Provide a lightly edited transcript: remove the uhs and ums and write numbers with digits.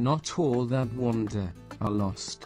not all that wander are lost.